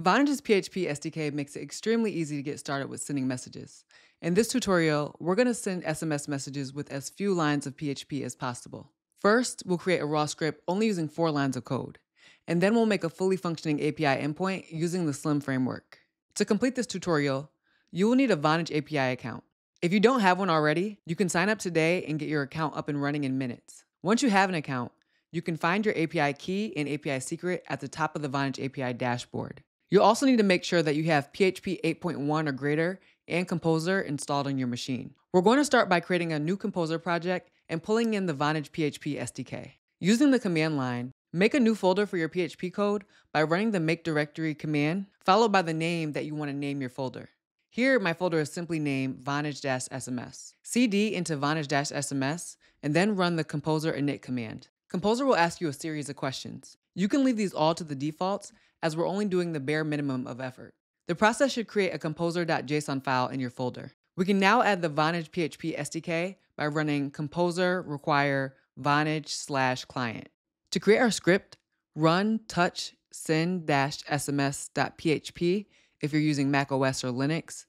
Vonage's PHP SDK makes it extremely easy to get started with sending messages. In this tutorial, we're going to send SMS messages with as few lines of PHP as possible. First, we'll create a raw script only using 4 lines of code, and then we'll make a fully functioning API endpoint using the Slim framework. To complete this tutorial, you will need a Vonage API account. If you don't have one already, you can sign up today and get your account up and running in minutes. Once you have an account, you can find your API key and API secret at the top of the Vonage API dashboard. You'll also need to make sure that you have PHP 8.1 or greater and Composer installed on your machine. We're going to start by creating a new Composer project and pulling in the Vonage PHP SDK. Using the command line, make a new folder for your PHP code by running the make directory command, followed by the name that you want to name your folder. Here, my folder is simply named Vonage-SMS. CD into Vonage-SMS and then run the Composer init command. Composer will ask you a series of questions. You can leave these all to the defaults as we're only doing the bare minimum of effort. The process should create a composer.json file in your folder. We can now add the Vonage PHP SDK by running composer require vonage/client. To create our script, run touch send-sms.php if you're using Mac OS or Linux,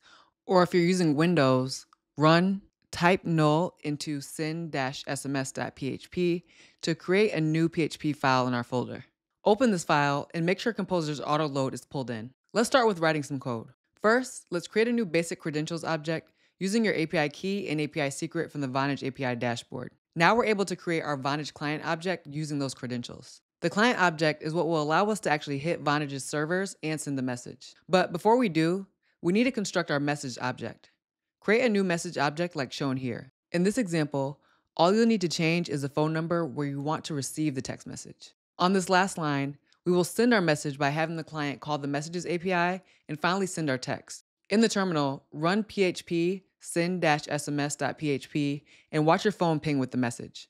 or if you're using Windows, run type null into send-sms.php to create a new PHP file in our folder. Open this file and make sure Composer's autoload is pulled in. Let's start with writing some code. First, let's create a new basic credentials object using your API key and API secret from the Vonage API dashboard. Now we're able to create our Vonage client object using those credentials. The client object is what will allow us to actually hit Vonage's servers and send the message. But before we do, we need to construct our message object. Create a new message object like shown here. In this example, all you'll need to change is the phone number where you want to receive the text message. On this last line, we will send our message by having the client call the messages API and finally send our text. In the terminal, run PHP send-sms.php and watch your phone ping with the message.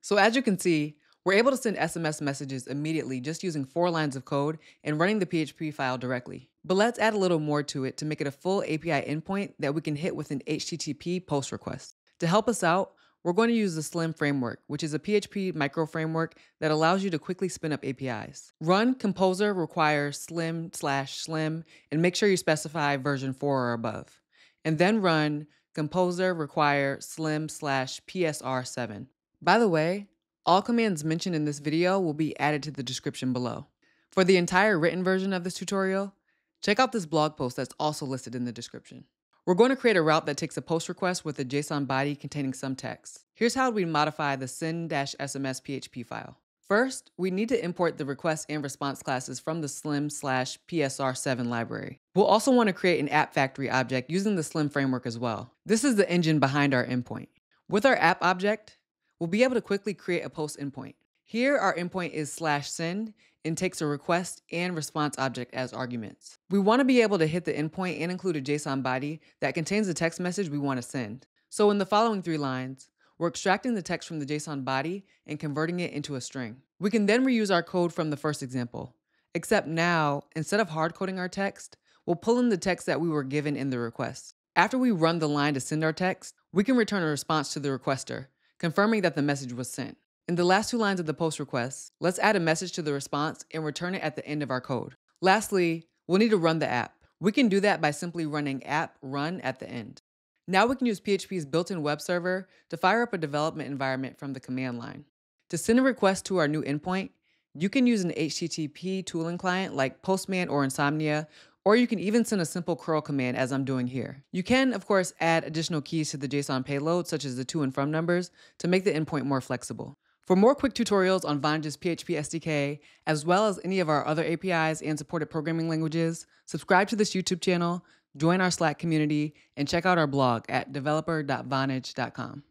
So as you can see, we're able to send SMS messages immediately just using 4 lines of code and running the PHP file directly. But let's add a little more to it to make it a full API endpoint that we can hit with an HTTP POST request. To help us out, we're going to use the Slim framework, which is a PHP micro framework that allows you to quickly spin up APIs. Run composer require slim/slim and make sure you specify version 4 or above. And then run composer require slim/PSR7. By the way, all commands mentioned in this video will be added to the description below. For the entire written version of this tutorial, check out this blog post that's also listed in the description. We're going to create a route that takes a POST request with a JSON body containing some text. Here's how we modify the send-sms PHP file. First, we need to import the request and response classes from the slim/PSR7 library. We'll also want to create an app factory object using the Slim framework as well. This is the engine behind our endpoint. With our app object, we'll be able to quickly create a POST endpoint. Here, our endpoint is /send and takes a request and response object as arguments. We want to be able to hit the endpoint and include a JSON body that contains the text message we want to send. So in the following 3 lines, we're extracting the text from the JSON body and converting it into a string. We can then reuse our code from the first example, except now, instead of hard coding our text, we'll pull in the text that we were given in the request. After we run the line to send our text, we can return a response to the requester, confirming that the message was sent. In the last 2 lines of the POST request, let's add a message to the response and return it at the end of our code. Lastly, we'll need to run the app. We can do that by simply running app run at the end. Now we can use PHP's built-in web server to fire up a development environment from the command line. To send a request to our new endpoint, you can use an HTTP tooling client like Postman or Insomnia, or you can even send a simple curl command as I'm doing here. You can, of course, add additional keys to the JSON payload, such as the to and from numbers, to make the endpoint more flexible. For more quick tutorials on Vonage's PHP SDK, as well as any of our other APIs and supported programming languages, subscribe to this YouTube channel, join our Slack community, and check out our blog at developer.vonage.com.